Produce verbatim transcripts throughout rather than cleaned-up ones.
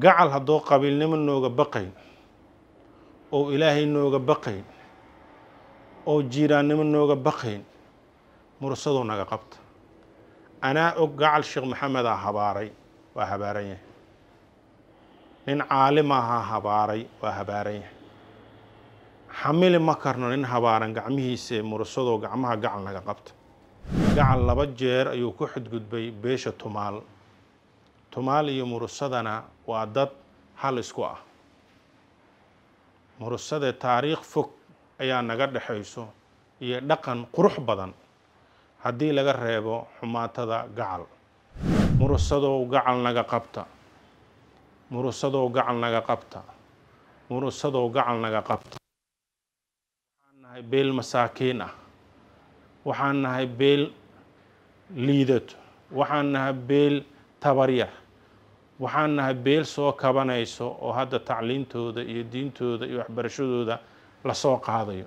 جعل هدو قبيل نمن نوغا بقي أو إلهي نوغا بقي أو جيران نمن نوغا بقي مرصدو نغا قبط أنا أجعل الشيخ محمد هباري وهباري نين عالمها هباري وهباري حمل مكرنا نين هبارن قعمه سي مرصدو قعمها جعل نغا قبط جعل لبجير أيو كحد قد بي بيش تمال تمال إيو مرصدنا وعدد حال اسكواه مرصد تاريخ فك أيان نغاد حيسو يدقن قروح بدن هدي لغا ريبو حماتا جعل مرصدو جعل نغا قبطة مرصدو جعل نغا قبطة مرصدو جعل نغا قبطة بيل مساكينة waxaan nahay beel liidato waxaan nahay beel tabariya waxaan nahay beel soo kabanayso oo hadda tacliintooda iyo diintooda iyo waxbarashadooda la soo qaadayo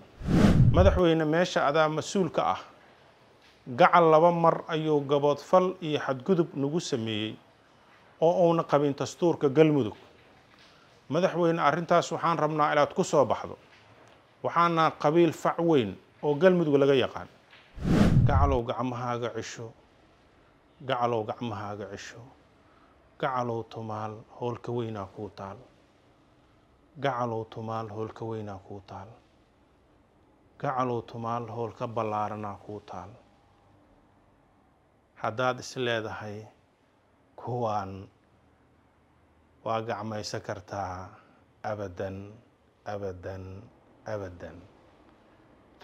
madaxweyne meesha adaa masuul ka ah gacal laba mar ayuu gaboodfal iyo xadgudub nagu sameeyay oo uuna qabin dastuurka Galmudug madaxweyne arintaas waxaan rabnaa inaad ku soo baxdo waxaana qabiil fac weyn oo Galmudug laga yaqaan قعلوا قعمها قعشوا قعلوا قعمها قعشوا قعلوا تمال هول كوينا كوتال قعلوا تمال هول كوينا كوتال قعلوا تمال هول كبلارنا كوتال حداد سلاد هاي كوان واقع ما يسكرتها أبدا أبدا أبدا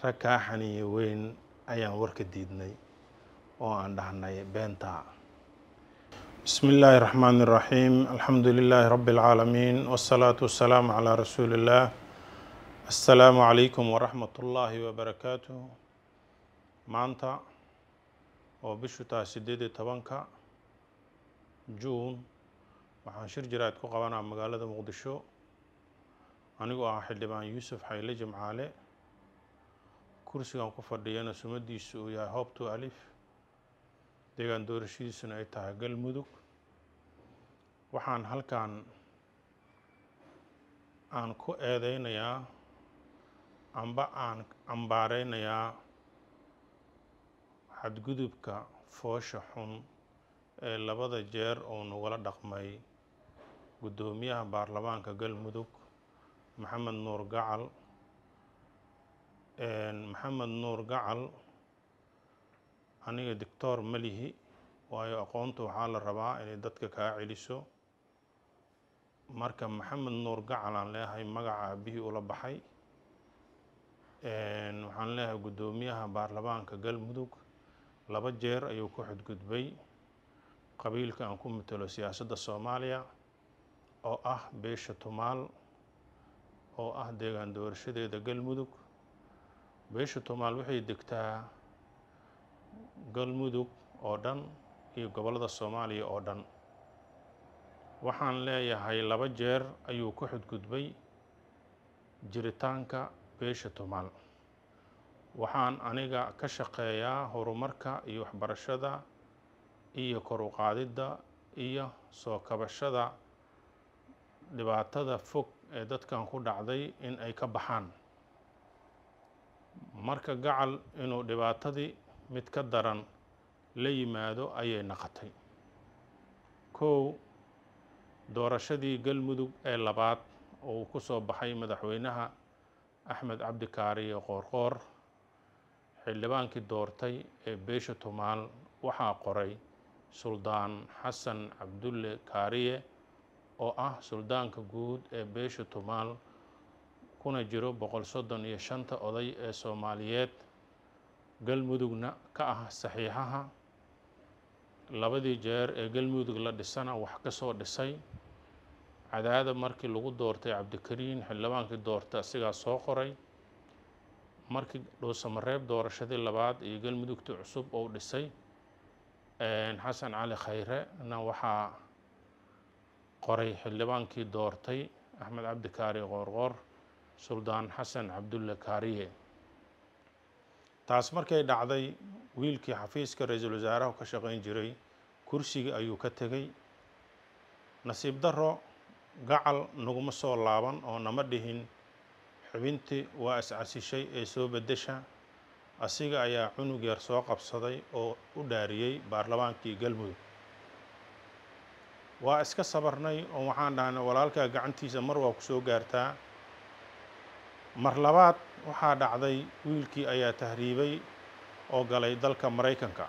ركاحني وين أيام ورك ديدني وعندنا بنتا بسم الله الرحمن الرحيم الحمد لله رب العالمين والصلاة والسلام على رسول الله السلام عليكم ورحمة الله وبركاته مانتا وبشتا سديد تبانكا جون وحنشر جرائد كوكوانا مقالة مقدشو أنيقو أحد لبان يوسف حيلي جمعالي kursigan ku fadhiyana sumadiisu yahay hoobtu alif deegaan doorashidiisuna ay tahay Galmudug waxaan halkan aan ku eedeynayaa amba aan ambaareynayaa xadgudubka foosha xun ee labada jeer oo nagala dhaqmay gudoomiyaha baarlamaanka Galmudug Muhammad Noor Jeel Muhammad Noor Jeel aniga doctor malihi waayo aqoontu waxaa la rabaa inay dadka ka celiso marka Muhammad Noor Jeel aan leeyahay magaca bihi ula baxay een waxaan leeyahay gudoomiyaha baarlamaanka Galmudug laba jeer ayuu ku xadgudbay qabiilka aan ku matalo siyaasadda Soomaaliya oo ah beesha Tumaal oo ah deegaan doorashadeeda Galmudug beesha Tumaal waxay degtaa Galmudug oo dhan iyo gobolada Soomaaliya oo dhan waxaan leeyahay laba jeer ayuu ku xadgudbay jiritaanka beesha Tumaal waxaan aniga ka shaqeeyaa horumarka iyo waxbarashada iyo kor u qaadida iyo soo kabashada dhibaatada fog ee dadkan ku dhacday in ay ka baxaan marka gacal inuu dhibaatadii mid ka daran la yimaado ayay naqatay koow doorashadii Galmudug ee labaad oo ku soo baxay madaxweynaha Ahmed Abdikarim Qoorqoor xildhibaankii doortay ee beesha Tumaal waxaa qoray Sultan Hassan Abdullah Kari oo ah suldaanka guud ee beesha Tumaal kuna jiro boqol soddon iyo shanta oday ee Soomaaliyeed Galmudugna ka ah saxiixaha labadii jeer ee Galmudug la dhisana wax ka soo dhisay cadaadada markii lagu doortay Abdikariin xildhibaankii doortay asigaa soo qoray markii dhoosamareeb doorashadii labaad iyo Galmudugta cusub oo dhisay Hassan Ali Qire na waxaa qoray xildhibaankii doortay Ahmed Abdikarim Qoorqoor Sultan Hassan Abdullah Kari taas markay dhacday wiilkii xafiiska ra'iisul wasaaraha ka shaqeyn jiray kursiga ayuu ka tagay nasiib darro gacal naguma soo laaban oo nama dhihin xubintii waa is-casishay ee soo bedesha asiga ayaa cunug yar soo qabsaday oo u dhaariyay baarlamaankii Galmudug waa iska sabarnay oo waxaan dhahnay walaalka gacantiisa mar waa ku soo gaartaa mar labaad waxaa dhacday wiilkii ayaa tahriibay oo galay dalka Mareykanka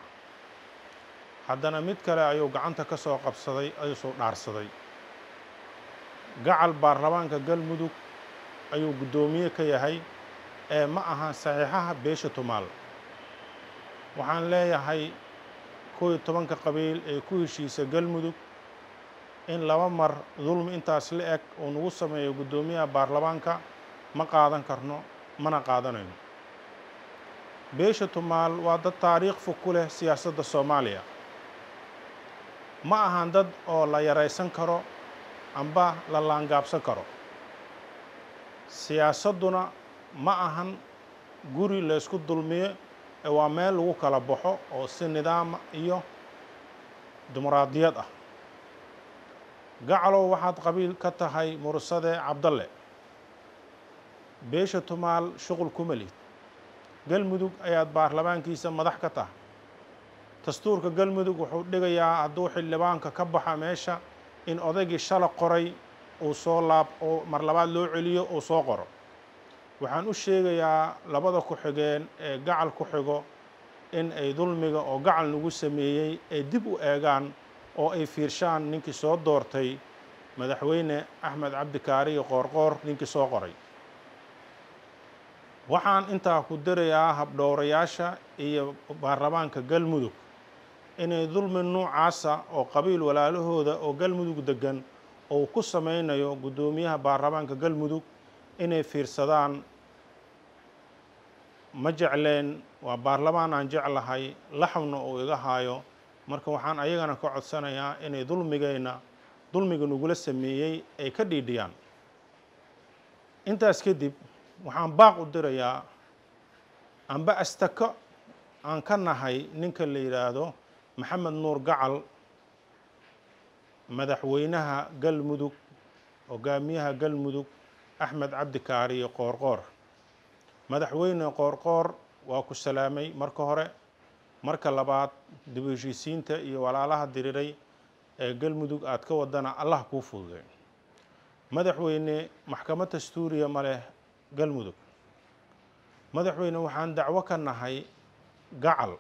haddana mid kale ayuu gacanta ka soo qabsaday ayuu soo dhaarsaday gacal baarlamaanka Galmudug ayuu gudoomiye ka yahay ee ma aha saxiixa beesha tumaal waxaan leeyahay tobanka qabiil ee ku heshiisa Galmudug in laba mar dulmi intaas la eg oo nugu sameeyo gudoomiyaha baarlamaanka ma qaadan karno mana qaadanayno beesha tumaal waa dad taariikh fog ku leh siyaasadda Soomaaliya ma ahan dad oo la yareysan karo amba la laangaabsan karo siyaasaduna ma ahan guri la isku dulmiye ee waa meel lagu kala baxo oo si nidaam iyo dimuqraadiyad ah gacalo waxaad qabiil ka tahay Mursade Cabdalle beesha tumaal shuqul kuma lid Galmudug ayaad baarlamaankiisa madax ka tahay dastuurka Galmudug wuxuu dhigayaa hadduu xildhibaanka ka baxa meesha in odaygii shala qoray uu soo laab oo mar labaad loo celiyo uu soo qoro waxaan u sheegayaa labada ku xigeen ee gacal ku xigo in ay dulmiga oo gacal nagu sameeyay ay dib u eegaan oo ay fiirshaan ninkii soo doortay madaxweyne Ahmed Abdikarim Qoorqoor ninkii soo qoray waxaan intaa ku dirayaa habdhowrayaasha iyo baarlamaanka Galmudug inay dulmi noocaas ah oo qabiil walaalahooda oo Galmudug degan oo ku sameeynayo gudoomiyaha baarlamaanka Galmudug inay fiirsadaan ma jecleen waa baarlamaan aan jeclahay laxawna oo iga haayo marka waxaan ayagana ka codsanayaa inay dulmigayna dulmiga nugula sameeyay ay ka dhiidhiyaan intaas kadib waxaan baaq u dirayaa amba astaka aan ka nahay ninka la yiraahdo Muhammad Noor Gacal madaxweynaha Galmudug hogaamiyaha Galmudug Ahmed Abdikarim Qoorqoor madaxweyne Qoorqoor waa ku salaamay marka hore marka labaad dib u heshiisiinta iyo walaalaha diriray ee Galmudug aad ka wadana Allah kuu fududeeyo madaxweyne maxkamad dastuuriya ma leh Galmudug madaxweyne waxaan dacwo ka nahay gacal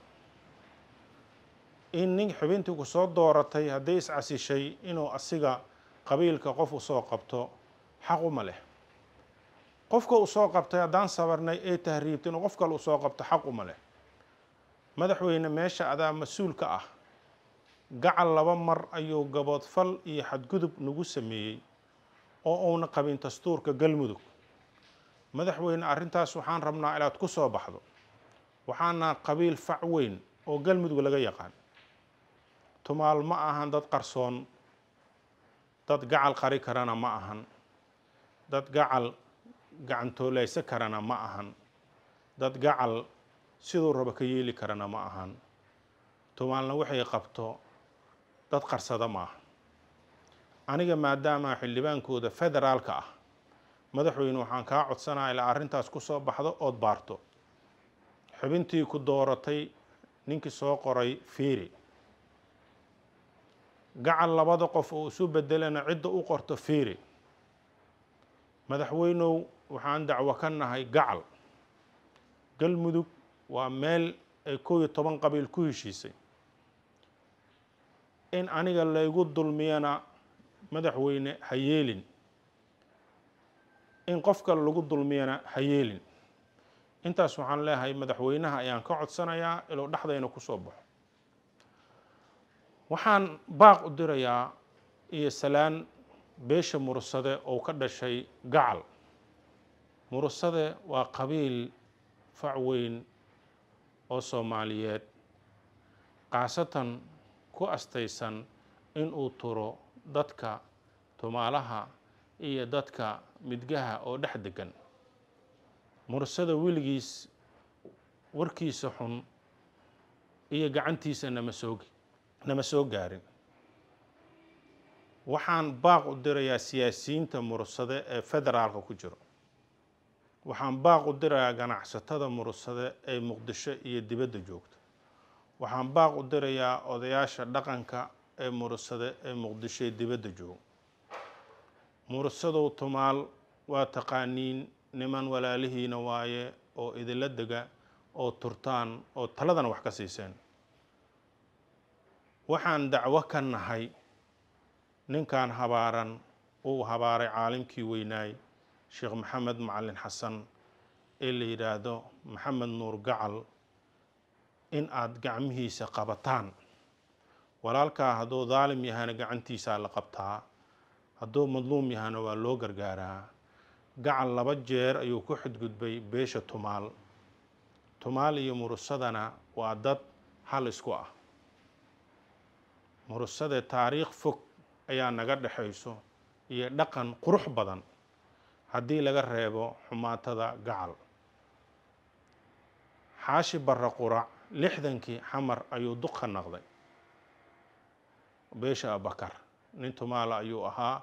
in nin xubintii ku soo dooratay haddii is casishay inuu asiga qabiilka qof u soo qabto xaq uma leh qofka uu soo qabtay haddaan sabarnay ee tahriibtay inuu qof kale u soo qabto xaq uma leh madaxweyne meesha adaa mas-uul ka ah gacal laba mar ayuu gaboodfal iyo xadgudub nagu sameeyey oo uuna qabin dastuurka Galmudug madaxweyne arrintaas waxaan rabnaa inaad ku soo baxdo waxaana qabiil fac weyn oo Galmudug laga yaqaan tumaal ma ahan dad qarsoon dad gacal qari karana ma ahan dad gacal gacantoolaysa karana ma ahan dad gacal sidoo raba ka yeeli karana ma ahan tumaalna waxay qabto dad qarsada ma aniga maadaama xildhibaankooda federaalka ah madaxweyne waxaan ka codsanayaa ilaa arrintaas ku soo baxdo oo baarto xubintii ku dooratay ninkii soo qoray fiiri gacal labada qof oo isu bedelana cidda u qorto fiiri madaxweynow waxaan dacwo ka nahay gacal Galmudug waa meel ay kooyo toban qabiil ku heshiisay in aniga laygu dulmiyana madaxweyne ha yeelin in qof kale lagu dulmiyana ha yeelin intaas waxaan leeyahay madaxweynaha ayaan ka codsanayaa ilaa dhaxdayna ku soo baxo waxaan baaq u dirayaa iyo salaan beesha Mursade oo ka dhashay gacal Mursade waa qabiil fac weyn oo Soomaaliyeed qaasatan ku astaysan in uu turo dadka tumaalaha iyo dadka midgaha oo dhex degan Mursada wiligiis warkiisa xun iyo gacantiisa nama soo nama soo gaarin waxaan baaq u dirayaa siyaasiyiinta murugsada ee federaalka ku jiro waxaan baaq u dirayaa ganacsatada murugsada ee muqdisho iyo dibadda joogta waxaan baaq u dirayaa odayaasha dhaqanka ee murugsada ee muqdisho dibadda jooga murugsadu tumaal waa taqaaniin niman walaalihiina waaye oo idila daga oo turtaan oo taladan wax ka siiseen waxaan dacwo ka nahay ninkan habaaran uu habaaray caalimkii weynaay sheekh maxamed macallin xasan ee la yiraahdo maxamed nuur gacal in aad gacmihiisa qabataan walaalkaa hadduu daalim yahana gacantiisa la qabtaa hadduu madluum yahana waa loo gargaaraa gacal laba jeer ayuu ku xadgudbay beesha tumaal tumaal iyo mursadana waa dad hal isku ah mursada taariikh fog ayaa naga dhaxayso iyo dhaqan qurux badan haddii laga reebo xumaatada gacal xaashi barra qurac lixdankii xamar ayuu duqa naqday beesha abakar nin tumaala ayuu ahaa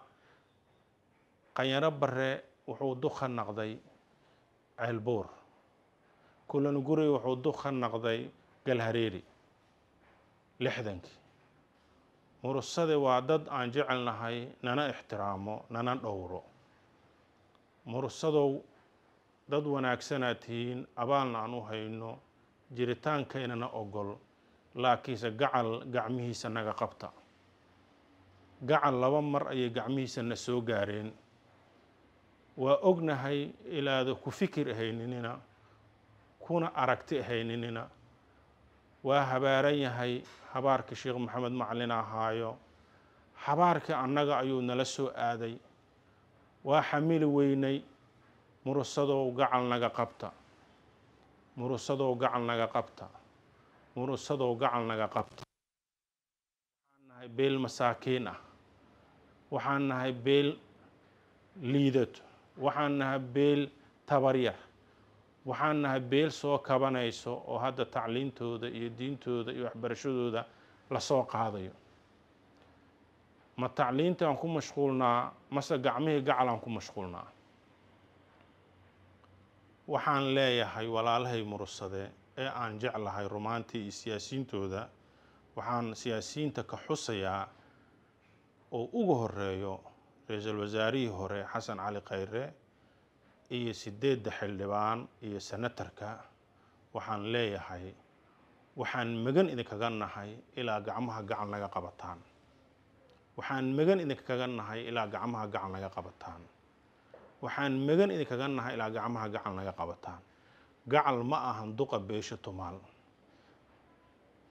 qanyaro barre wuxuu duqa naqday ceelbuur kulan guri wuxuu duqa naqday galhareeri lixdankii murugsada waa dad aan jecelnahay nana ixtiraamo nana dhowro murugsadow dad wanaagsanaad tihiin abaalna aan u hayno jiritaankaynana ogol laakiinse gacal gacmihiisa naga qabta gacal laba mar ayay gacmihiisa na soo gaareen waa ognahay ilaada ku fikir ahayninina kuna aragti ahayninina waa habaaran yahay habaarkii sheekh maxamed macallin ahaayo habaarkii annaga ayuu nala soo aaday waa xamili weynay murugsadoo gacal naga qabta murugsadoo gacal naga qabta murugsadoo gacal naga qabta waxaan nahay beel masaakiin ah waxaan nahay beel liidato waxaan nahay beel tabaryar waxaan nahay beel soo kabanayso oo hadda tacliintooda iyo diintooda iyo waxbarashadooda la soo qaadayo ma tacliinta aan ku mashquulnaa mase gacmihii gacal aan ku mashquulnaa waxaan leeyahay walaalahay murugsade ee aan jeclahay rumaantii iyo siyaasiyiintooda waxaan siyaasiyiinta ka xusayaa oo ugu horeeyo ra-iisul wasaarihii hore xasan cali qayre iyo sideedda xildhibaan iyo senatarka waxaan leeyahay waxaan magan idinkaga nahay ilaa gacmaha gacal naga qabataan waxaan magan idinkaga nahay ilaa gacmaha gacal naga qabataan waxaan magan idinkaga nahay ilaa gacmaha gacal naga qabataan gacal ma ahan duqa beesha tumaal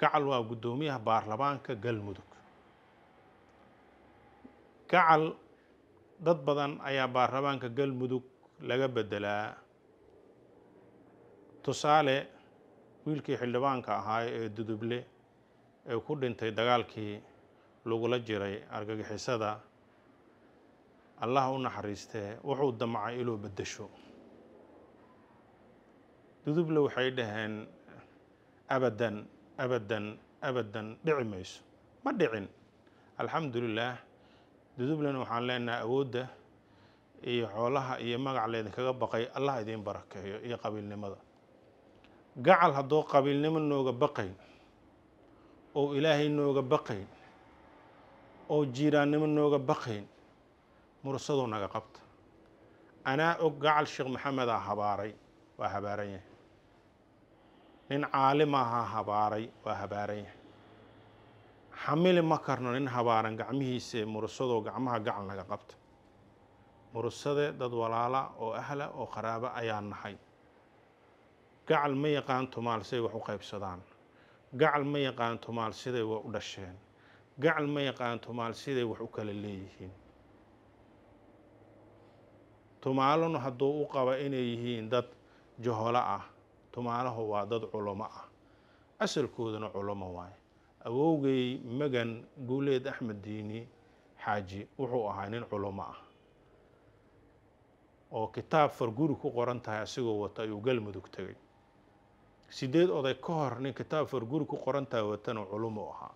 gacal waa guddoomiyaha baarlamaanka galmudug gacal dad badan ayaa baarlamaanka galmudug laga bedelaa tusaale wiilkii xildhibaanka ahaa ee duduble ee ku dhintay dagaalkii lagula jiray argagixisada allah u naxariistee wuxuu damcay inuu bedesho duduble waxay dhaheen abadan abadan abadan dhici mayso ma dhicin alxamdulilah dudublena waxaan leenahay awoodda iyo xoolaha iyo magac leedin kaga baqay allah idin barakeeyo iyo qabiilnimada gacal haddoo qabiilnimo nooga baqayn oo ilaahay nooga baqayn oo jiiraannimo nooga baqayn murugsadoo naga qabta anaa og gacal sheekh maxamed ah habaaray waa habaaran yahay nin caalim ahaa habaaray waa habaaran yahay xamili ma karno nin habaaran gacmihiisa murugsadoo gacmaha gacal naga qabta murugsade dad walaala oo ahla oo qaraaba ayaa nahay gacal ma yaqaan tumaal siday wax u qaybsadaan gacal ma yaqaan tumaal siday wax u dhasheen gacal ma yaqaan tumaal siday wax u kala leeyihiin tumaalun hadduu u qaba inay yihiin dad jaholo ah tumaalaho waa dad culamo ah asalkoodana culamo waaye awowgay magan guuleed axmed diini xaaji wuxuu ahaa nin culamo ah oo kitaab farguri ku qoran tahay asigoo wata ayuu galmudug tagay sideed oday ka hor nin kitaab farguri ku qoran tahay watana culumo ahaa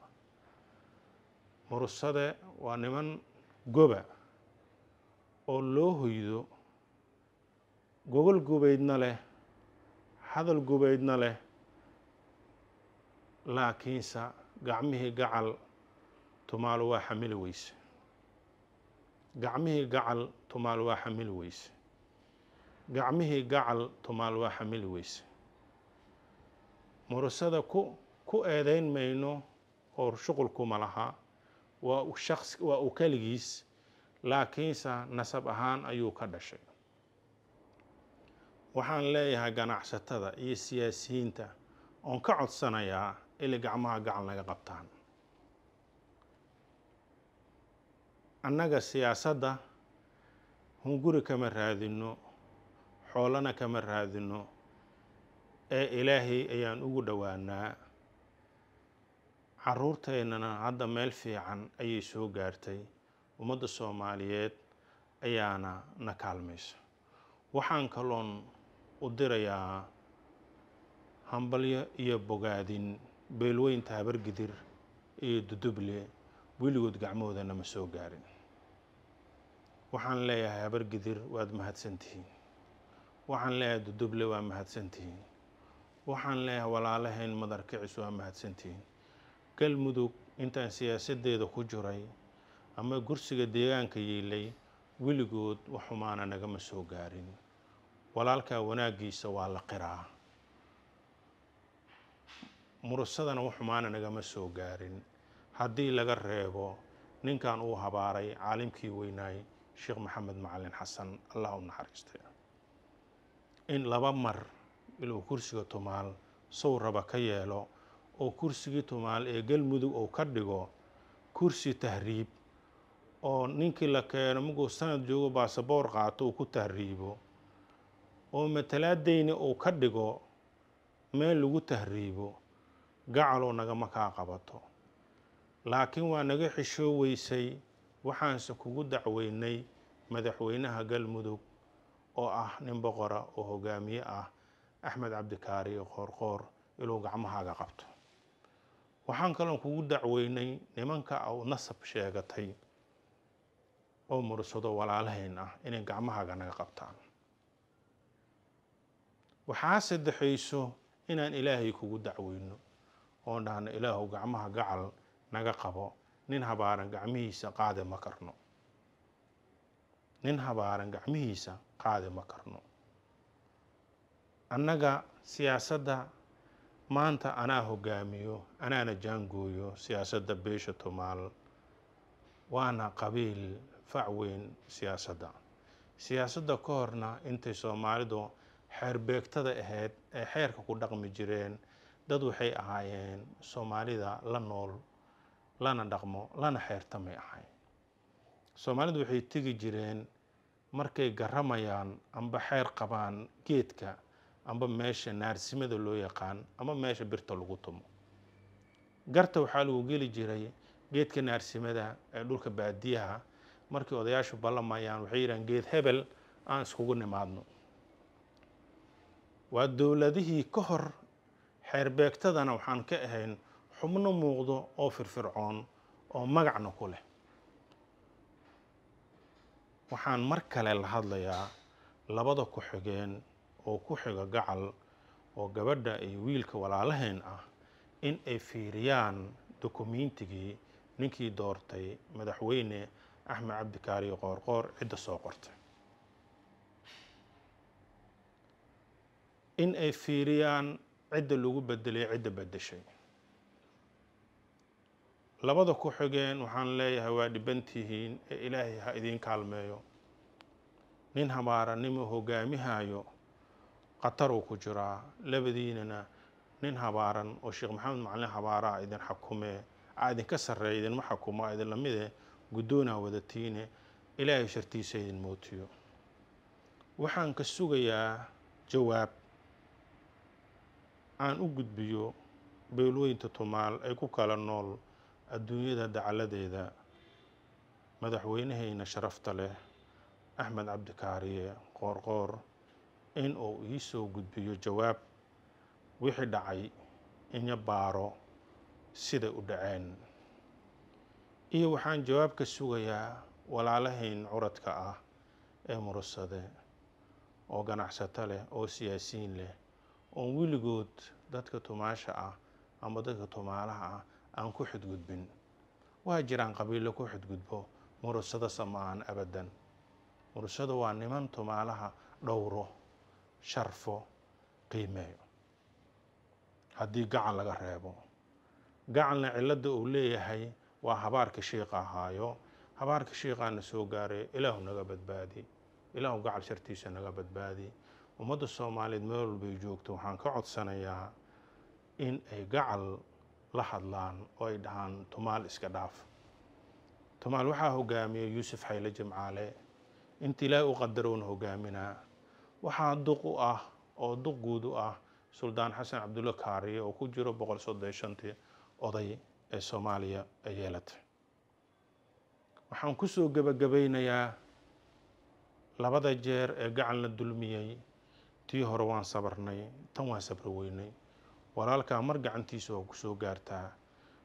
murugsade waa niman goba oo loo hoydo gogol gubaydna leh hadal gubaydna leh laakiinse gacmihii gacal tumaal waa xamili weyse gacmihii gacal tumaal waa xamili weyse gacmihii gacal tumaal waa xamili weyse murasada ku ku eedayn mayno oo shuqulku malaha waa uu shakhs waa uu kaligiis laakiinse nasab ahaan ayuu ka dhashay waxaan leeyahay ganacsatada iyo siyaasiyiinta oon ka codsanayaa ilaa gacmaha gacal laga qabtaan annaga siyaasadda hunguri kama raadinno xoolana kama raadinno ee ilaahay ayaan ugu dhowaanaa carruurteennana hadda meel fiican ayay soo gaartay ummadda soomaaliyeed ayaana na kaalmaysa waxaan kaloon u dirayaa hambalyo iyo bogaadin beelweyn taabargidir iyo duduble weligood gacmoodana ma soo gaarin waxaan leeyahay habargidir waad mahadsantihiin waxaan leeyahay duduble waa mahadsantihiin waxaan leeyahay walaalahayn madar kicis waa mahadsantihiin galmudug intaan siyaasaddeeda ku jiray ama gursiga deegaanka yeelay weligood wax xumaana nagama soo gaarin walaalkaa wanaaggiisa waa la qiraa murusadana wax xumaana nagama soo gaarin haddii laga reebo ninkan uu habaaray caalimkii weynaay sheekh maxamed macalin xasan allah u naxariistay in laba mar inuu kursiga tumaal sow raba ka yeelo oo kursigii tumaal ee galmudug uu ka dhigo kursi tahriib oo ninkii la keeno muguu sanad joogo baasaboor qaato uu ku tahriibo oo matalaadayni uu ka dhigo meel lagu tahriibo gacaloo nagama kaa qabato laakiin waa naga xishoo weysay waxaanse kugu dacweynay madaxweynaha galmudug oo ah nin boqora oo hogaamiye ah axmed abdikaarim qoorqoor inuu gacmahaaga qabto waxaan kaloon kugu dacweynay nimanka aad nasab sheegatay oo mursado walaalahayn ah inay gacmahaaga naga qabtaan waxaa saddexayso inaan ilaahay kugu dacweyno oon dhahno ilaahu gacmaha gacal naga qabo nin habaaran gacmihiisa qaadi ma karno nin habaaran gacmihiisa qaadi ma karno annaga siyaasadda maanta anaa hogaamiyo anaana jaangooyo siyaasadda beesha tumaal waana qabiil fac weyn siyaasadda siyaasadda ka horna intay soomaalidu xeerbeegtada ahayd ee xeerka ku dhaqmi jireen dad waxay ahaayeen soomaalida la nool lana dhaqmo lana xeertamay ahayn soomaalidu waxay tegi jireen markay garamayaan amba xeer qabaan geedka amba meesha naarsimada loo yaqaan ama meesha birta lagu tumo garta waxaa lagu geli jiray geedka naarsimada ee dhulka baadiyaha markii odayaashu ballamayaan waxay yidhahan geed hebel aan iskugu nimaadno waa dowladihii ka hor xeerbeegtadana waxaan ka ahayn xubno muuqdo oo firfircoon oo magacna ku leh waxaan mar kale la hadlayaa labada ku xigeen oo ku xiga gacal oo gabadha iyo wiilka walaalahayn ah in ay fiiriyaan dukumeentigii ninkii doortay madaxweyne axmed cabdikaari qoorqoor cidda soo qortay in ay fiiriyaan cidda lagu bedelay cidda bedeshay labada ku xigeen waxaan leeyahay waa dhibantihiin ee ilaahay ha idiin kaalmeeyo nin habaarannimo hogaamihayo qatar uu ku jiraa labadiinana nin habaaran oo sheekh maxamed macalin habaara idin xakumee aa idinka sarreeya idinma xakumo aa idin la mid eh guddoonaa wadatiine ilaahay shartiisa idin mootiyo waxaan ka sugayaa jawaab aan u gudbiyo beelweynta tumaal ay ku kala nool adduunyada dacaladeeda madaxweynahayna sharafta leh axmed cabdikaariye qoorqoor in uu ii soo gudbiyo jawaab wixii dhacay inya baaro sida u dhaceen iyo waxaan jawaab ka sugayaa walaalahayn curadka ah ee murasade oo ganacsato leh oo siyaasiin leh oon weligood dadka tumaasha ah ama dadka tumaalaha ah aan ku xadgudbin. waa jiraan qabiilo ku xadgudbo murasada samaan abadan. murasada waa niman tumaalaha dhowro sharfo qiimeeyo haddii gacan laga reebo. gacanna cilada uu leeyahay waa habaarka shiiqa ahaayo. habaarka shiiqaana soo gaaray ilaahu naga badbaadi. ilaahu gacal shartiisa naga badbaadi. ummadda Soomaaliyeed meel walbay joogto waxaan ka codsanayaa in ay gacal la hadlaan oo ay dhahaan tumaal iska dhaaf. tumaal waxaa hogaamiyay Yuusuf Xayle Jimcaale. inta ilaahay u qadaroon hogaaminaa. waxaa duq u ah oo duq guud u ah Sultan Hassan Abdullah Kari oo ku jiro boqol soddeeshantii oday ee Soomaaliya ay yeelatay. waxaan ku soo gabagabeynayaa labada jeer ee gacalna dulmiyay. tii hore waan sabarnay, tan waan sabri weynay. walaalkaa mar gacantiisa oo ku soo gaartaa.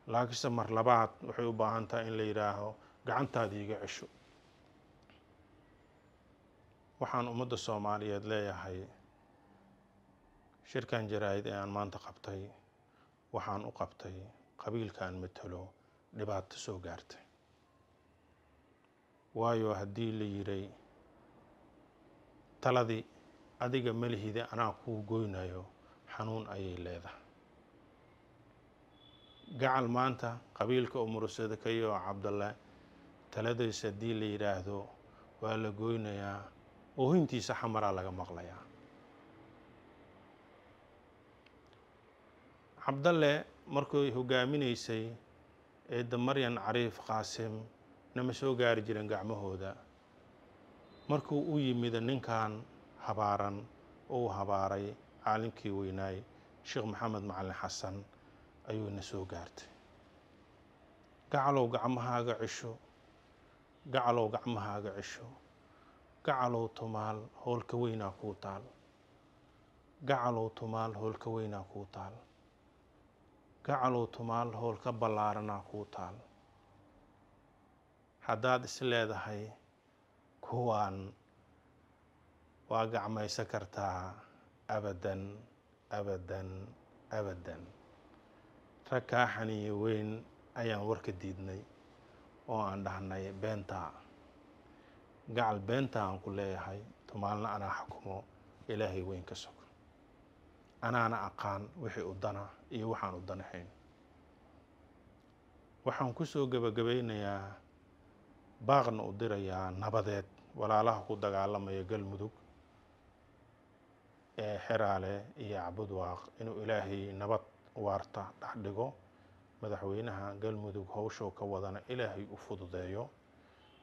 laakiinse mar labaad waxay u baahan tahay in la yidhaaho gacantaada iga cesho. waxaan ummadda Soomaaliyeed leeyahay shirkan jaraa'id ee aan maanta qabtay waxaan u qabtay qabiilkaan matalo dhibaato soo gaartay. waayo haddii la yiray taladii adiga malihida anaa kuu goynayo xanuun ayay leedahay. gacal maanta qabiilka umurasada ka iyo Cabdalle taladaysa haddii la yidhaahdo waa la goynayaa oo hintiisa xamaraa laga maqlayaa. Cabdalle markuu hogaaminaysay eedda Maryan Cariif Qaasim nama soo gaari jiran gacmahooda. markuu u yimid ninkan habaaran oo habaaray caalimkii weynaay Sheekh Maxamed Macalin Xasan ayuu na soo gaartay. gacalow gacmahaaga cisho. gacalow gacmahaaga cisho. gacalow tumaal howlka weynaa kuu taal. gacalow tumaal howlka weynaa kuu taal. gacalow tumaal howlka ballaaranaa kuu taal. haddaad is leedahay kuwaan waa gacmaysa kartaa abadan abadan abadan. rag kaa xaniye weyn ayaan warka diidnay oo aan dhahnay beentaa. gacal beentaa aan ku leeyahay. tumaalna anaa xukumo. ilaahay weyn ka sog. anaana aqaan wixii u dana iyo waxaan u danahayn. waxaan ku soo gabagabeynayaa baaqna u dirayaa nabadeed walaalaha ku dagaalamaya Galmudug ee Xeraale iyo Cabudwaaq inuu ilaahay nabad waarta dhaxdhigo. madaxweynaha Galmudug hawshoo ka wadana ilaahay u fududeeyo.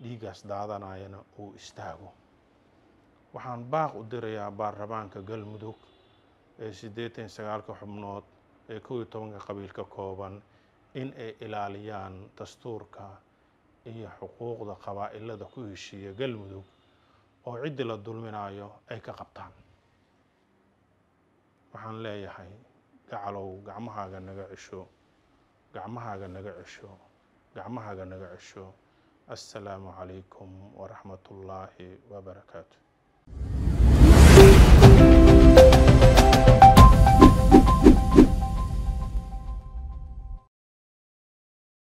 dhiigaas daadanayana uu istaago. waxaan baaq u dirayaa baarlamaanka Galmudug ee sideetan sagaalka xubnood ee kow iyo tobanka qabiil ka kooban in ay ilaaliyaan dastuurka iyo xuquuqda qabaa'ilada ku heshiiya Galmudug oo ciddi la dulminayo ay ka qabtaan. waxaan leeyahay gacalow gacmahaaga naga cisho. gacmahaaga naga cisho. gacmahaaga naga cisho. السلام عليكم ورحمة الله وبركاته.